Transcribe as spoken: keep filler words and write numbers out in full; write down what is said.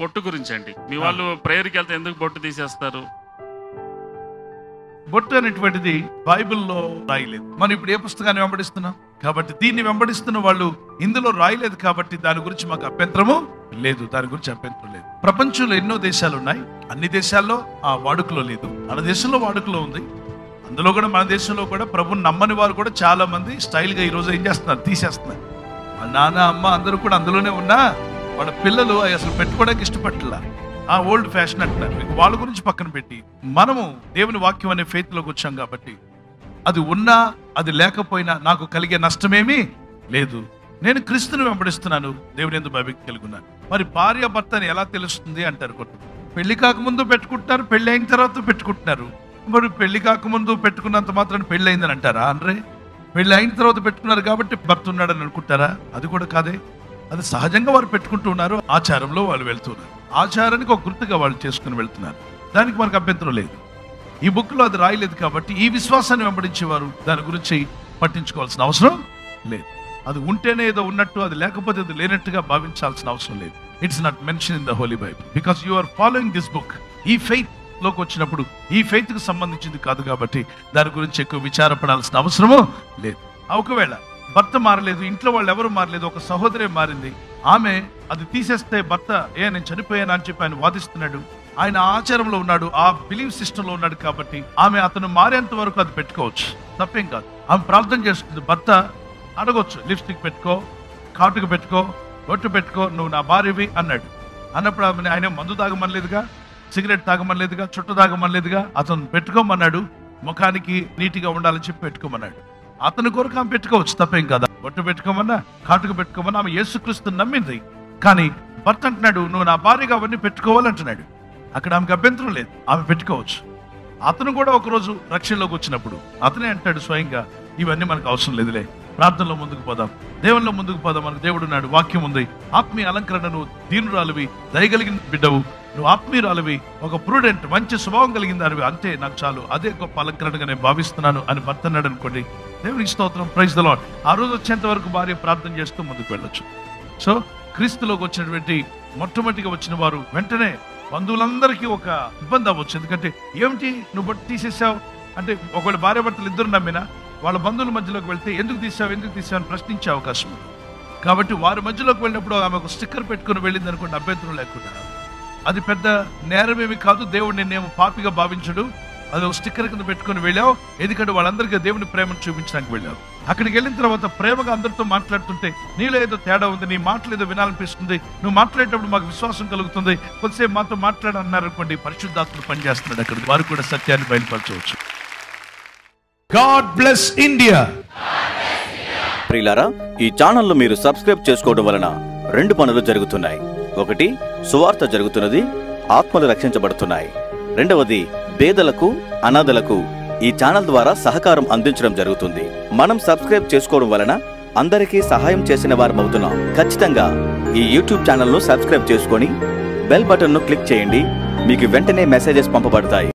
బొట్టు గురించి అండి. మీ వాళ్ళు ప్రేయర్కి వెళ్తే ఎందుకు బొట్టు తీసేస్తారు? బొట్టు అనేటువంటిది బైబిల్లో రాయలేదు. మనం ఇప్పుడు ఏ పుస్తకాన్ని వెంబడిస్తున్నాం కాబట్టి, దీన్ని వెంబడిస్తున్న వాళ్ళు ఇందులో రాయలేదు కాబట్టి దాని గురించి మాకు అభ్యంతరము లేదు, దాని గురించి అభ్యంతరం లేదు. ప్రపంచంలో ఎన్నో దేశాలు ఉన్నాయి, అన్ని దేశాల్లో ఆ వాడుకలో లేదు. మన దేశంలో వాడుకలో ఉంది, అందులో కూడా మన దేశంలో కూడా ప్రభుని నమ్మని వారు కూడా చాలా మంది స్టైల్గా ఈరోజు ఏం చేస్తున్నారు, తీసేస్తున్నారు. మా నాన్న అమ్మ అందరూ కూడా అందులోనే ఉన్నా వాళ్ళ పిల్లలు అవి అసలు పెట్టుకోవడానికి ఇష్టపడలా, ఆ ఓల్డ్ ఫ్యాషన్ అంటున్నారు. మీకు వాళ్ళ గురించి పక్కన పెట్టి మనము దేవుని వాక్యం అనే ఫెయిత్లోకి వచ్చాం కాబట్టి అది ఉన్నా అది లేకపోయినా నాకు కలిగే నష్టమేమీ లేదు. నేను క్రీస్తుని వెంబడిస్తున్నాను, దేవుని యందు భయభక్తి కలిగి ఉన్నాను. మరి భార్య భర్తని ఎలా తెలుస్తుంది అంటారు కొంత. పెళ్లి కాకముందు పెట్టుకుంటున్నారు, పెళ్లి అయిన తర్వాత పెట్టుకుంటున్నారు. మరి పెళ్లి కాకముందు పెట్టుకున్నంత మాత్రం పెళ్లి అయిందని అంటారా? అనరే. పెళ్లి అయిన తర్వాత పెట్టుకున్నారు కాబట్టి భర్త ఉన్నాడని అనుకుంటారా? అది కూడా కాదే. అది సహజంగా వారు పెట్టుకుంటున్నారు, ఆచారంలో వాళ్ళు వెళ్తున్నారు, ఆచారానికి ఒక గుర్తుగా వాళ్ళు చేసుకుని వెళ్తున్నారు. దానికి మనకు అభ్యంతరం లేదు. ఈ బుక్లో అది రాయలేదు కాబట్టి ఈ విశ్వాసాన్ని వెంబడించేవారు దాని గురించి పట్టించుకోవాల్సిన అవసరం లేదు. అది ఉంటేనే ఏదో ఉన్నట్టు, అది లేకపోతే అది లేనట్టుగా భావించాల్సిన అవసరం లేదు. It's not mention in the Holi Bible because you are following this book. ఈ ఫెయిత్ లోకి వచ్చినప్పుడు ఈ ఫెయిత్కి సంబంధించింది కాదు కాబట్టి దాని గురించి ఎక్కువ విచారపడాల్సిన అవసరము లేదు. ఒకవేళ భర్త మారలేదు, ఇంట్లో వాళ్ళు ఎవరు మారలేదు, ఒక సహోదరే మారింది, ఆమె అది తీసేస్తే భర్త ఏ నేను చనిపోయాను అని చెప్పి ఆయన వాదిస్తున్నాడు. ఆయన ఆచారంలో ఉన్నాడు, ఆ బిలీఫ్ సిస్టంలో ఉన్నాడు కాబట్టి ఆమె అతను మారేంత వరకు అది పెట్టుకోవచ్చు, తప్పేం కాదు. ఆమె ప్రార్థన చేస్తుంది, భర్త అడగొచ్చు, లిప్స్టిక్ పెట్టుకో, కాటుకు పెట్టుకో, బొట్టు పెట్టుకో, నువ్వు నా భార్యవి అన్నాడు. అన్నప్పుడు ఆమె ఆయన మందు తాగమనలేదుగా, సిగరెట్ తాగమనలేదుగా, చుట్ట తాగమనలేదుగా, అతను పెట్టుకోమన్నాడు. ముఖానికి నీటిగా ఉండాలని చెప్పి పెట్టుకోమన్నాడు. అతని కొరకు ఆమె పెట్టుకోవచ్చు, తప్పేం కదా. బొట్టు పెట్టుకోమన్నా కాటుకు పెట్టుకోమన్నా ఆమె యేసుక్రీస్తుని నమ్మింది. కానీ భర్త అంటున్నాడు నువ్వు నా భార్యగా అవన్నీ పెట్టుకోవాలంటున్నాడు. అక్కడ ఆమెకు అభ్యంతరం లేదు, ఆమె పెట్టుకోవచ్చు. అతను కూడా ఒకరోజు రక్షణలోకి వచ్చినప్పుడు అతనే అంటాడు స్వయంగా, ఇవన్నీ మనకు అవసరం లేదులే, ప్రార్థనలో ముందుకు పోదాం, దేవునిలో ముందుకు పోదాం, మనకు దేవుడు ఉన్నాడు, వాక్యం ఉంది, ఆత్మీయ అలంకరణ, నువ్వు దీనురాలివి, దయగలిగిన బిడ్డవు, నువ్వు ఆత్మీయురాలివి, ఒక ప్రూడెంట్ మంచి స్వభావం కలిగిన దానివి, అంతే నాకు చాలు, అదే గొప్ప అలంకరణగా నేను భావిస్తున్నాను అని భర్త అన్నాడు అనుకోండి. దేవునికి స్తోత్రం, ప్రైజ్ ది లార్డ్. ఆ రోజు వచ్చేంత వరకు భార్య ప్రార్థన చేస్తూ ముందుకు వెళ్ళొచ్చు. సో క్రీస్తులోకి వచ్చినటువంటి మొట్టమొదటిగా వచ్చిన వారు వెంటనే బంధువులందరికీ ఒక ఇబ్బంది అవ్వచ్చు. ఎందుకంటే ఏమిటి నువ్వు బొట్టు తీసేసావు అంటే, ఒకవేళ భార్య భర్తలు ఇద్దరు నమ్మినా వాళ్ళ బంధువుల మధ్యలోకి వెళ్తే ఎందుకు తీసావు ఎందుకు తీసావు అని ప్రశ్నించే అవకాశం ఉంది. కాబట్టి వారి మధ్యలోకి వెళ్ళినప్పుడు ఆమె ఒక స్టిక్కర్ పెట్టుకుని వెళ్ళింది అనుకోండి, అభ్యంతరం లేకుండా, అది పెద్ద నేరమేమి కాదు. దేవుడు నిన్నేమో పాపిగా భావించడు, అది ఒక స్టిక్కర్ కింద పెట్టుకుని వెళ్ళావు, ఎందుకంటే వాళ్ళందరికీ దేవుని ప్రేమను చూపించడానికి వెళ్ళావు. అక్కడికి వెళ్ళిన తర్వాత ప్రేమగా అందరితో మాట్లాడుతుంటే నీలో ఏదో తేడా ఉంది, నీ మాటలు ఏదో వినాలనిపిస్తుంది, నువ్వు మాట్లాడేటప్పుడు మాకు విశ్వాసం కలుగుతుంది, కొద్దిసేపు మాతో మాట్లాడన్నారనుకోండి, పరిశుద్ధాత్మను పనిచేస్తున్నాడు అక్కడ. వారు కూడా సత్యాన్ని బయలుపరచవచ్చు. God bless India. ప్రియులారా, ఈ ఛానల్ మీరు సబ్స్క్రైబ్ చేసుకోవడం వలన రెండు పనులు జరుగుతున్నాయి. ఒకటి, సువార్త జరుగుతున్నది, ఆత్మలు రక్షించబడుతున్నాయి. రెండవది, పేదలకు అనాథలకు ఈ ఛానల్ ద్వారా సహకారం అందించడం జరుగుతుంది. మనం సబ్స్క్రైబ్ చేసుకోవడం వలన అందరికీ సహాయం చేసిన వారమవుతున్నాం. ఖచ్చితంగా ఈ యూట్యూబ్ ఛానల్ను సబ్స్క్రైబ్ చేసుకొని బెల్ బటన్ను క్లిక్ చేయండి. మీకు వెంటనే మెసేజెస్ పంపబడతాయి.